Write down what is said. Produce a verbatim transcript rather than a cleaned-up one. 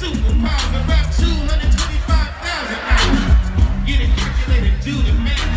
superpowers, about two hundred twenty-five thousand hours. Get it calculated, do the math.